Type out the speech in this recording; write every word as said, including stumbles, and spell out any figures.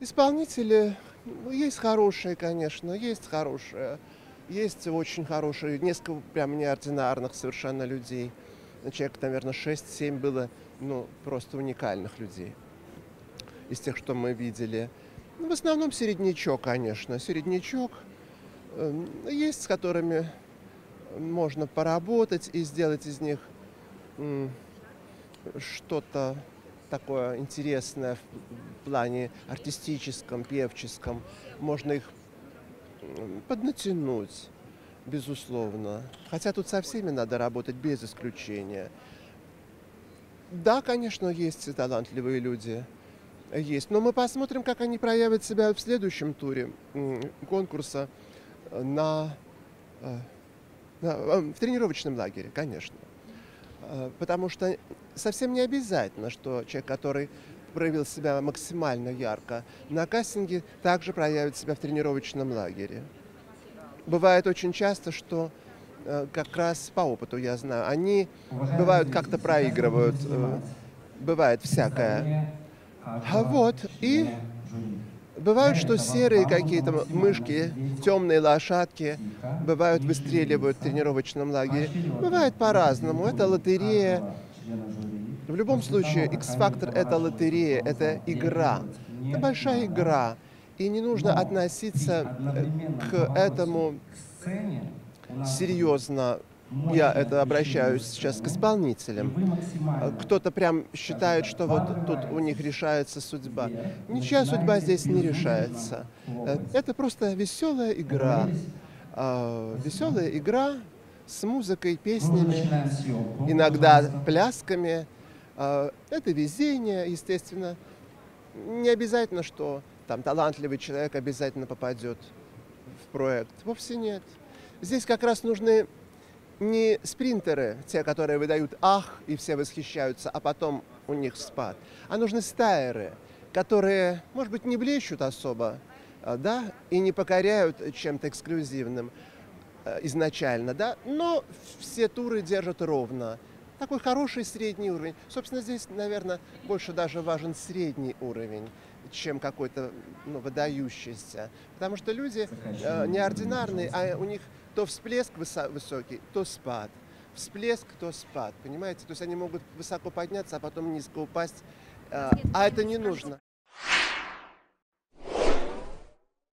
Исполнители есть хорошие, конечно, есть хорошие. Есть очень хорошие, несколько прям неординарных совершенно людей. Человек, наверное, шесть-семь было, ну, просто уникальных людей из тех, что мы видели. Ну, в основном середнячок, конечно, середнячок. Есть, с которыми можно поработать и сделать из них что-то такое интересное в плане артистическом, певческом. Можно их поднатянуть, безусловно. Хотя тут со всеми надо работать без исключения. Да, конечно, есть талантливые люди. Есть. Но мы посмотрим, как они проявят себя в следующем туре конкурса на, на, в тренировочном лагере, конечно. Потому что совсем не обязательно, что человек, который проявил себя максимально ярко на кастинге, также проявит себя в тренировочном лагере. Бывает очень часто, что как раз по опыту я знаю, они бывают как-то проигрывают, бывает всякое. А вот и бывают, что серые какие-то мышки, темные лошадки, бывают выстреливают в тренировочном лагере. Бывает по-разному. Это лотерея. В любом случае, X-фактор – это лотерея, это игра. Это большая игра. И не нужно относиться к этому серьезно. Я это обращаюсь сейчас к исполнителям. Кто-то прям считает, что вот тут у них решается судьба. Ничья судьба здесь не решается. Это просто веселая игра. Веселая игра с музыкой, песнями, иногда плясками. Это везение, естественно. Не обязательно, что там талантливый человек обязательно попадет в проект. Вовсе нет. Здесь как раз нужны не спринтеры, те, которые выдают «ах» и все восхищаются, а потом у них спад. А нужны стайеры, которые, может быть, не блещут особо, да, и не покоряют чем-то эксклюзивным изначально, да, но все туры держат ровно. Такой хороший средний уровень. Собственно, здесь, наверное, больше даже важен средний уровень, чем какой-то, ну, выдающийся. Потому что люди э, неординарные, а у них то всплеск высокий, то спад. Всплеск, то спад. Понимаете? То есть они могут высоко подняться, а потом низко упасть. Э, а это не нужно.